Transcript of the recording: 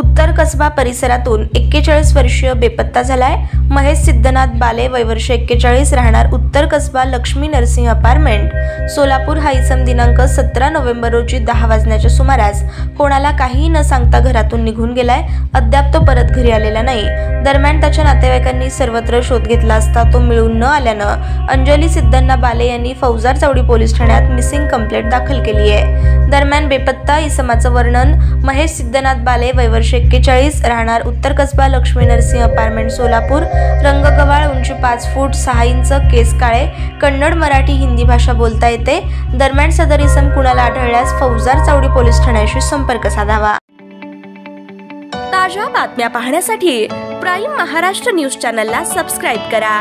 उत्तर कसबा परिसरातून 41 वर्षीय बेपत्ता झालाय महेश सिद्धनाथ बाले वय वर्ष 41 राहणार उत्तर कसबा लक्ष्मी नर्सिंग अपार्टमेंट सोलापूर हा इसम दिनांक 17 नोव्हेंबर रोजी 10 वाजण्याच्या सुमारास कोणाला काहीही न सांगता घरातून निघून गेलाय। अद्याप तो परत घरी आलेला नाही। दरम्यान त्याच्या नातेवाईकांनी सर्वत्र शोध घेतला असता तो मिळून न आल्यानं अंजली सिद्धना बाले यांनी फौजदार चौडी पोलीस ठाण्यात मिसिंग कंप्लेंट दाखल केली आहे। दरम्यान बेपत्ता इसमाचं वर्णन महेश सिद्धनाथ बाले वय वर्ष 41 राहणार उत्तर कसबा लक्ष्मी नर्सिंग अपार्टमेंट सोलापूर, रंग गव्हाळ, उंची 5 फूट 6 इंच, केस काळे, कन्नड, मराठी, हिंदी भाषा बोलता येते। दरम्यान सदर इसम कुणाला आढळल्यास फौजदार चावडी पोलीस ठाण्याशी संपर्क साधावा। ताज्या बातम्या पाहण्यासाठी प्राइम महाराष्ट्र न्यूज चॅनलला सबस्क्राइब करा।